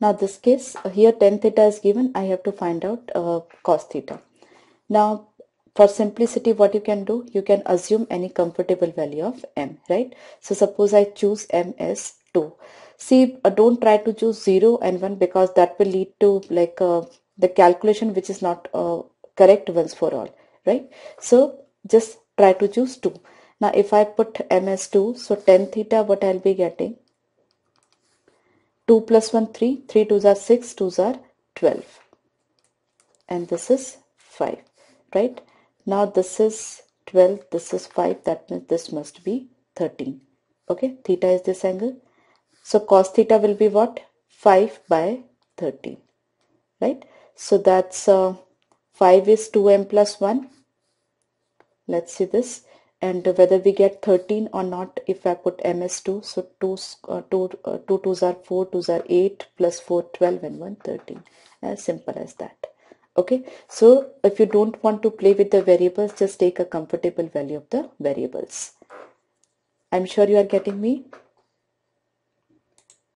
Now this case here tan theta is given. I have to find out cos theta. Now for simplicity, what you can do, you can assume any comfortable value of m, right? So suppose I choose m as 2. See, don't try to choose 0 and 1 because that will lead to like the calculation which is not correct once for all, right? So just try to choose 2. Now if I put m as 2, so tan theta, what I'll be getting? 2 plus 1, 3. 3 2s are 6, 2s are 12. And this is 5, right? Now this is 12, this is 5, that means this must be 13. Okay, theta is this angle. So cos theta will be what? 5 by 13, right? So that's 5 is 2m plus 1. Let's see this. And whether we get 13 or not, if I put m as 2, so 2 2s are 4, 2s are 8, plus 4, 12, and 1, 13. As simple as that. Okay, so if you don't want to play with the variables, just take a comfortable value of the variables. I'm sure you are getting me.